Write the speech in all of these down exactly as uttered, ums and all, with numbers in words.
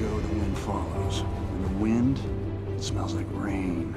go, the wind follows. And the wind, it smells like rain.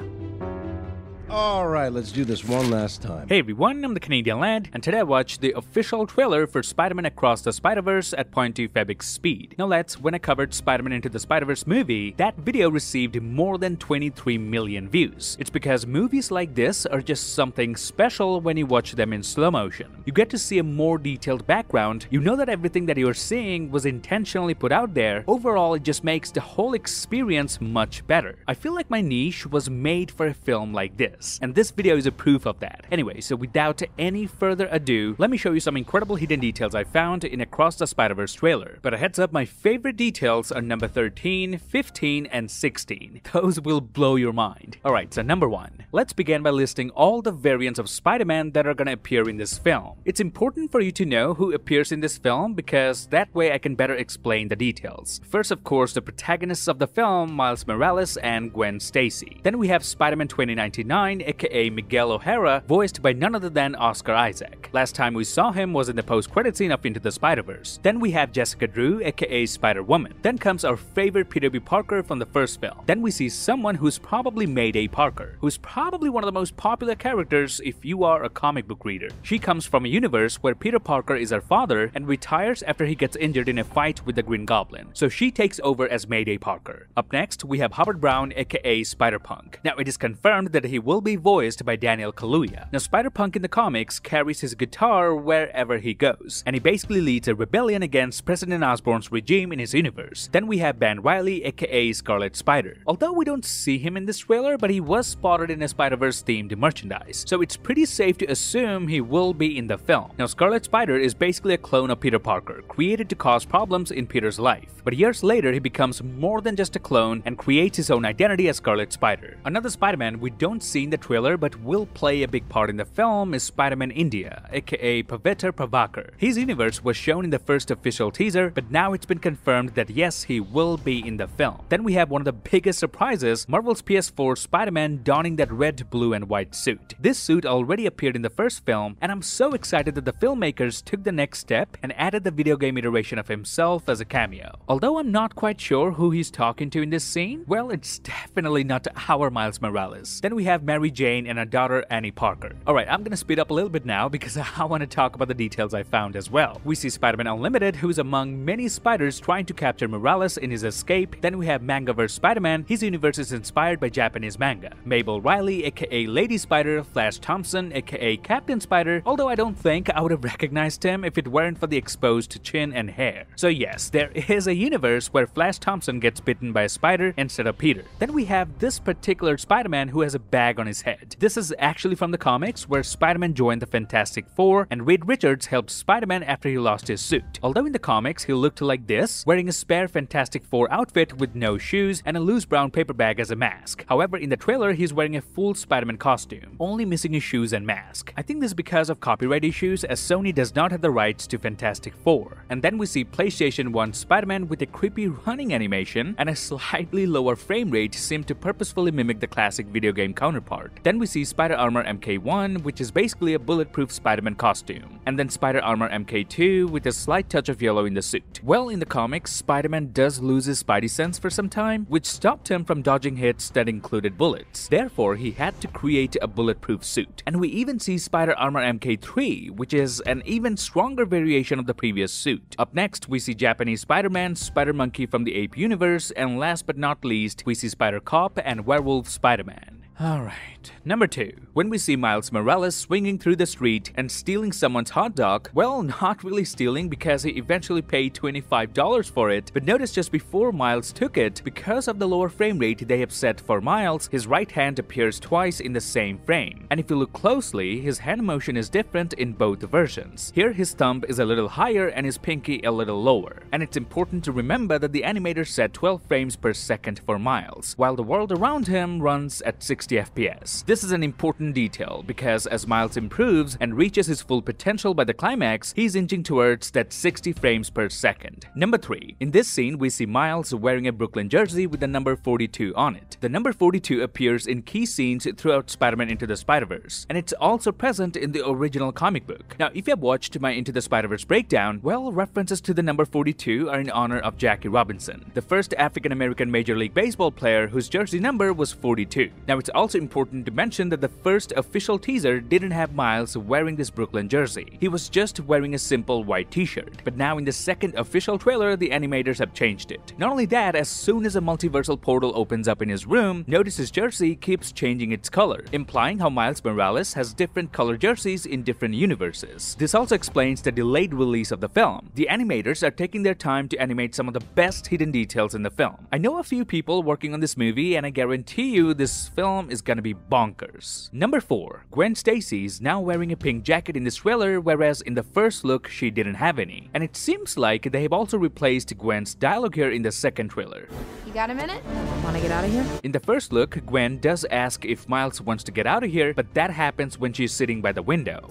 All right, let's do this one last time. Hey everyone, I'm the Canadian Lad, and today I watched the official trailer for Spider-Man Across the Spider-Verse at zero point two Febix speed. Now lads, when I covered Spider-Man Into the Spider-Verse movie, that video received more than twenty-three million views. It's because movies like this are just something special when you watch them in slow motion. You get to see a more detailed background, you know that everything that you're seeing was intentionally put out there. Overall, it just makes the whole experience much better. I feel like my niche was made for a film like this. And this video is a proof of that. Anyway, so without any further ado, let me show you some incredible hidden details I found in Across the Spider-Verse trailer. But a heads up, my favorite details are number thirteen, fifteen, and sixteen. Those will blow your mind. Alright, so number one. Let's begin by listing all the variants of Spider-Man that are gonna appear in this film. It's important for you to know who appears in this film because that way I can better explain the details. First, of course, the protagonists of the film, Miles Morales and Gwen Stacy. Then we have Spider-Man twenty ninety-nine, aka Miguel O'Hara, voiced by none other than Oscar Isaac. Last time we saw him was in the post-credit scene of Into the Spider-Verse. Then we have Jessica Drew, aka Spider-Woman. Then comes our favorite Peter B. Parker from the first film. Then we see someone who's probably Mayday Parker, who's probably one of the most popular characters if you are a comic book reader. She comes from a universe where Peter Parker is her father and retires after he gets injured in a fight with the Green Goblin, so she takes over as Mayday Parker. Up next, we have Howard Brown, aka Spider-Punk. Now it is confirmed that he will be voiced by Daniel Kaluuya. Now, Spider-Punk in the comics carries his guitar wherever he goes, and he basically leads a rebellion against President Osborn's regime in his universe. Then we have Ben Reilly, aka Scarlet Spider. Although we don't see him in this trailer, but he was spotted in a Spider-Verse themed merchandise, so it's pretty safe to assume he will be in the film. Now, Scarlet Spider is basically a clone of Peter Parker, created to cause problems in Peter's life. But years later, he becomes more than just a clone and creates his own identity as Scarlet Spider. Another Spider-Man we don't see in the trailer but will play a big part in the film is Spider-Man India, aka Pavitra Pawar. His universe was shown in the first official teaser, but now it's been confirmed that yes, he will be in the film. Then we have one of the biggest surprises, Marvel's P S four Spider-Man donning that red, blue and white suit. This suit already appeared in the first film, and I'm so excited that the filmmakers took the next step and added the video game iteration of himself as a cameo. Although I'm not quite sure who he's talking to in this scene, well, it's definitely not our Miles Morales. Then we have Mary Jane and her daughter Annie Parker. Alright, I'm gonna speed up a little bit now because I want to talk about the details I found as well. We see Spider-Man Unlimited, who's among many spiders trying to capture Morales in his escape. Then we have Mangaverse Spider-Man. His universe is inspired by Japanese manga. Mabel Riley, aka Lady Spider, Flash Thompson, aka Captain Spider, although I don't think I would have recognized him if it weren't for the exposed chin and hair. So yes, there is a universe where Flash Thompson gets bitten by a spider instead of Peter. Then we have this particular Spider-Man who has a bag on his head. This is actually from the comics where Spider-Man joined the Fantastic Four and Reed Richards helped Spider-Man after he lost his suit. Although in the comics he looked like this, wearing a spare Fantastic Four outfit with no shoes and a loose brown paper bag as a mask. However, in the trailer he's wearing a full Spider-Man costume, only missing his shoes and mask. I think this is because of copyright issues as Sony does not have the rights to Fantastic Four. And then we see PlayStation one Spider-Man with a creepy running animation and a slightly lower frame rate seem to purposefully mimic the classic video game counterpart. Then we see Spider Armor M K one, which is basically a bulletproof Spider-Man costume, and then Spider Armor M K two with a slight touch of yellow in the suit. Well, in the comics, Spider-Man does lose his Spidey sense for some time, which stopped him from dodging hits that included bullets. Therefore, he had to create a bulletproof suit. And we even see Spider Armor M K three, which is an even stronger variation of the previous suit. Up next, we see Japanese Spider-Man, Spider-Monkey from the Ape Universe, and last but not least, we see Spider-Cop and Werewolf Spider-Man. Alright, number two. When we see Miles Morales swinging through the street and stealing someone's hot dog, well, not really stealing because he eventually paid twenty-five dollars for it, but notice just before Miles took it, because of the lower frame rate they have set for Miles, his right hand appears twice in the same frame. And if you look closely, his hand motion is different in both versions. Here his thumb is a little higher and his pinky a little lower. And it's important to remember that the animator set twelve frames per second for Miles, while the world around him runs at sixty sixty F P S. This is an important detail because as Miles improves and reaches his full potential by the climax, he's inching towards that sixty frames per second. Number three. In this scene, we see Miles wearing a Brooklyn jersey with the number forty-two on it. The number forty-two appears in key scenes throughout Spider-Man Into the Spider-Verse, and it's also present in the original comic book. Now, if you have watched my Into the Spider-Verse breakdown, well, references to the number forty-two are in honor of Jackie Robinson, the first African-American Major League Baseball player whose jersey number was forty-two. Now, it's also important to mention that the first official teaser didn't have Miles wearing this Brooklyn jersey. He was just wearing a simple white t-shirt. But now in the second official trailer, the animators have changed it. Not only that, as soon as a multiversal portal opens up in his room, notice his jersey keeps changing its color, implying how Miles Morales has different color jerseys in different universes. This also explains the delayed release of the film. The animators are taking their time to animate some of the best hidden details in the film. I know a few people working on this movie, and I guarantee you this film is gonna be bonkers. Number four. Gwen Stacy is now wearing a pink jacket in this trailer, whereas in the first look she didn't have any. And it seems like they have also replaced Gwen's dialogue here in the second trailer. You got a minute? Wanna get out of here? In the first look, Gwen does ask if Miles wants to get out of here, but that happens when she's sitting by the window.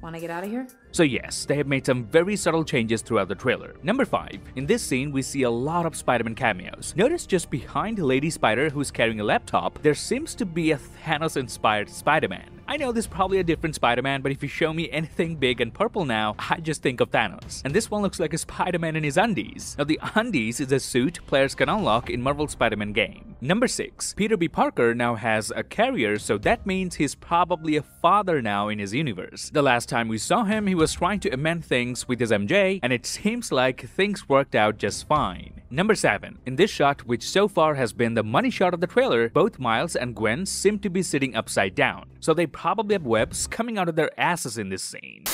Wanna get out of here? So yes, they have made some very subtle changes throughout the trailer. Number five. In this scene, we see a lot of Spider-Man cameos. Notice just behind Lady Spider, who's carrying a laptop, there seems to be a Thanos-inspired Spider-Man. I know this is probably a different Spider-Man, but if you show me anything big and purple now, I just think of Thanos. And this one looks like a Spider-Man in his undies. Now, the undies is a suit players can unlock in Marvel's Spider-Man game. Number six. Peter B. Parker now has a carrier, so that means he's probably a father now in his universe. The last time we saw him, he was trying to amend things with his M J, and it seems like things worked out just fine. Number seven. In this shot, which so far has been the money shot of the trailer, both Miles and Gwen seem to be sitting upside down, so they probably have webs coming out of their asses in this scene.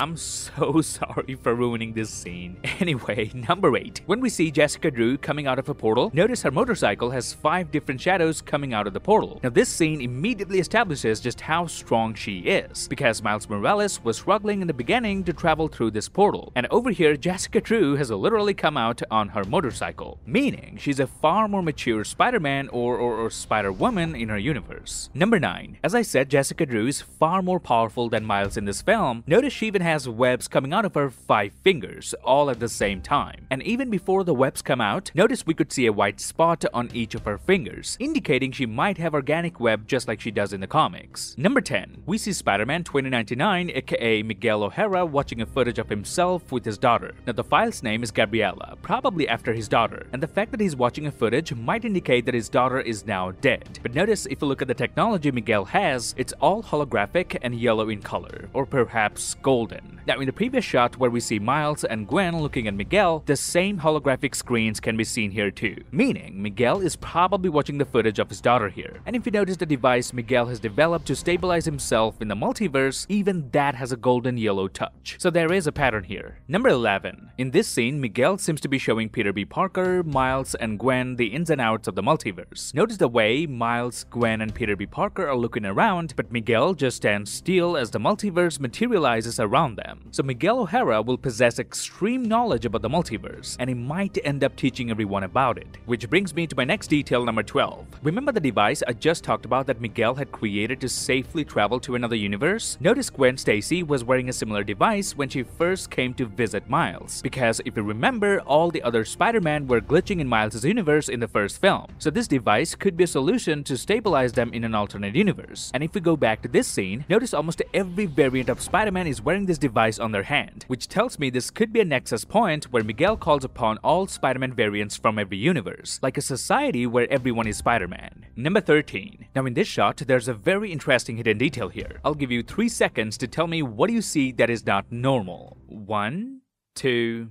I'm so sorry for ruining this scene. Anyway, number eight. When we see Jessica Drew coming out of a portal, notice her motorcycle has five different shadows coming out of the portal. Now, this scene immediately establishes just how strong she is, because Miles Morales was struggling in the beginning to travel through this portal. And over here, Jessica Drew has literally come out on her motorcycle, meaning she's a far more mature Spider-Man or, or, or Spider-Woman in her universe. Number nine. As I said, Jessica Drew is far more powerful than Miles in this film. Notice she even has webs coming out of her five fingers, all at the same time. And even before the webs come out, notice we could see a white spot on each of her fingers, indicating she might have organic web just like she does in the comics. Number ten. We see Spider-Man twenty ninety-nine, aka Miguel O'Hara, watching a footage of himself with his daughter. Now, the file's name is Gabriella, probably after his daughter, and the fact that he's watching a footage might indicate that his daughter is now dead. But notice, if you look at the technology Miguel has, it's all holographic and yellow in color, or perhaps golden. Now, in the previous shot where we see Miles and Gwen looking at Miguel, the same holographic screens can be seen here too, meaning Miguel is probably watching the footage of his daughter here. And if you notice the device Miguel has developed to stabilize himself in the multiverse, even that has a golden yellow touch. So there is a pattern here. Number eleven. In this scene, Miguel seems to be showing Peter B. Parker, Miles, and Gwen the ins and outs of the multiverse. Notice the way Miles, Gwen, and Peter B. Parker are looking around, but Miguel just stands still as the multiverse materializes around them. So Miguel O'Hara will possess extreme knowledge about the multiverse, and he might end up teaching everyone about it. Which brings me to my next detail, number twelve. Remember the device I just talked about that Miguel had created to safely travel to another universe? Notice Gwen Stacy was wearing a similar device when she first came to visit Miles, because if you remember, all the other Spider-Man were glitching in Miles' universe in the first film. So this device could be a solution to stabilize them in an alternate universe. And if we go back to this scene, notice almost every variant of Spider-Man is wearing this device on their hand, which tells me this could be a nexus point where Miguel calls upon all Spider-Man variants from every universe, like a society where everyone is Spider-Man. Number thirteen. Now in this shot, there's a very interesting hidden detail here. I'll give you three seconds to tell me what do you see that is not normal. One, two,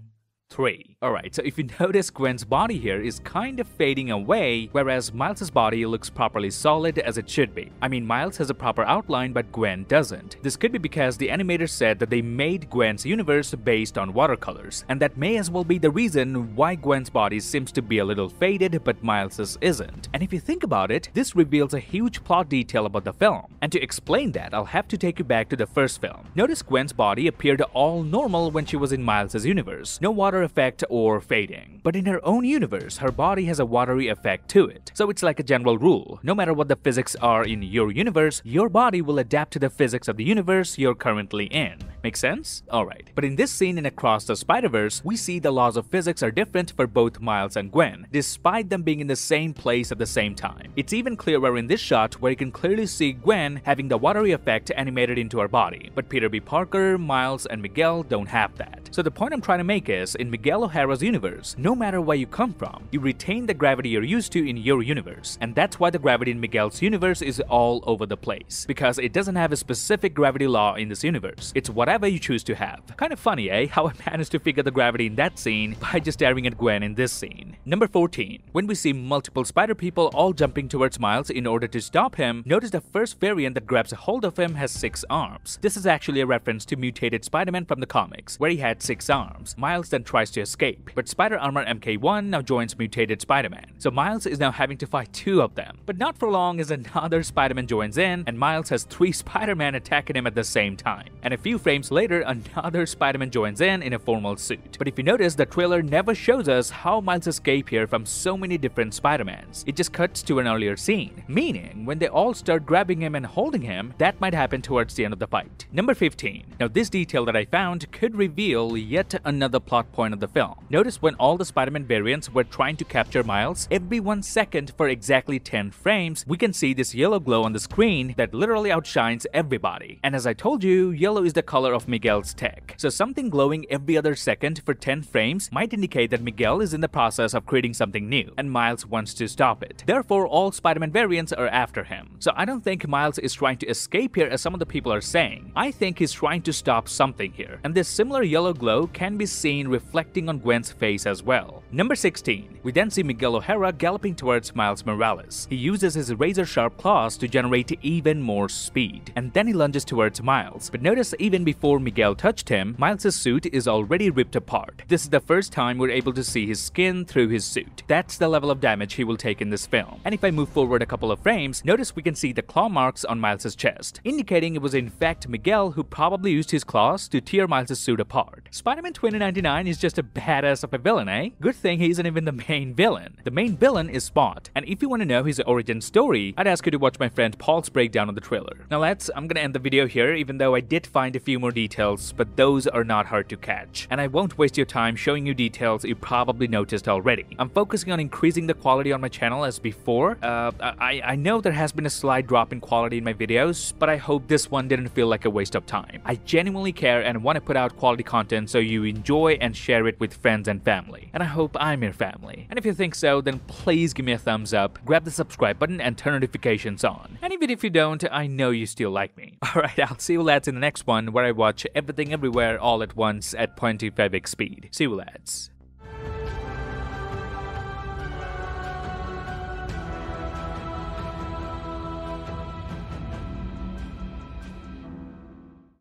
three. Alright, so if you notice, Gwen's body here is kind of fading away, whereas Miles' body looks properly solid as it should be. I mean, Miles has a proper outline, but Gwen doesn't. This could be because the animators said that they made Gwen's universe based on watercolors, and that may as well be the reason why Gwen's body seems to be a little faded, but Miles' isn't. And if you think about it, this reveals a huge plot detail about the film. And to explain that, I'll have to take you back to the first film. Notice Gwen's body appeared all normal when she was in Miles' universe. No water water effect or fading. But in her own universe, her body has a watery effect to it. So it's like a general rule. No matter what the physics are in your universe, your body will adapt to the physics of the universe you're currently in. Make sense? Alright. But in this scene in Across the Spider-Verse, we see the laws of physics are different for both Miles and Gwen, despite them being in the same place at the same time. It's even clearer in this shot where you can clearly see Gwen having the watery effect animated into her body. But Peter B. Parker, Miles, and Miguel don't have that. So the point I'm trying to make is, in Miguel O'Hara's universe, no matter where you come from, you retain the gravity you're used to in your universe. And that's why the gravity in Miguel's universe is all over the place, because it doesn't have a specific gravity law in this universe. It's whatever you choose to have. Kind of funny, eh? How I managed to figure the gravity in that scene by just staring at Gwen in this scene. Number fourteen. When we see multiple spider people all jumping towards Miles in order to stop him, notice the first variant that grabs a hold of him has six arms. This is actually a reference to mutated Spider-Man from the comics, where he had six arms. Miles then tries to escape, but Spider Armor M K one now joins mutated Spider-Man. So Miles is now having to fight two of them. But not for long, as another Spider-Man joins in, and Miles has three Spider-Man attacking him at the same time. And a few frames later, another Spider-Man joins in in a formal suit. But if you notice, the trailer never shows us how Miles escaped here from so many different Spider-Mans. It just cuts to an earlier scene, meaning when they all start grabbing him and holding him, that might happen towards the end of the fight. Number fifteen. Now this detail that I found could reveal yet another plot point of the film. Notice when all the Spider-Man variants were trying to capture Miles, every one second for exactly ten frames, we can see this yellow glow on the screen that literally outshines everybody. And as I told you, yellow is the color of Miguel's tech. So something glowing every other second for ten frames might indicate that Miguel is in the process of creating something new, and Miles wants to stop it. Therefore, all Spider-Man variants are after him. So I don't think Miles is trying to escape here, as some of the people are saying. I think he's trying to stop something here. And this similar yellow glow can be seen reflecting on Gwen's face as well. Number sixteen. We then see Miguel O'Hara galloping towards Miles Morales. He uses his razor-sharp claws to generate even more speed, and then he lunges towards Miles. But notice, even before Miguel touched him, Miles' suit is already ripped apart. This is the first time we're able to see his skin through his suit. That's the level of damage he will take in this film. And if I move forward a couple of frames, notice we can see the claw marks on Miles' chest, indicating it was in fact Miguel who probably used his claws to tear Miles' suit apart. Spider-Man twenty ninety-nine is just a badass of a villain, eh? Good thing he isn't even the main villain. The main villain is Spot, and if you want to know his origin story, I'd ask you to watch my friend Paul's breakdown of the trailer. Now let's, I'm gonna end the video here, even though I did find a few more details, but those are not hard to catch, and I won't waste your time showing you details you probably noticed already. I'm focusing on increasing the quality on my channel as before. Uh, I, I know there has been a slight drop in quality in my videos, but I hope this one didn't feel like a waste of time. I genuinely care and want to put out quality content so you enjoy and share it with friends and family. And I hope I'm your family. And if you think so, then please give me a thumbs up, grab the subscribe button, and turn notifications on. And even if you don't, I know you still like me. Alright, I'll see you lads in the next one, where I watch everything everywhere all at once at zero point two five x speed. See you lads.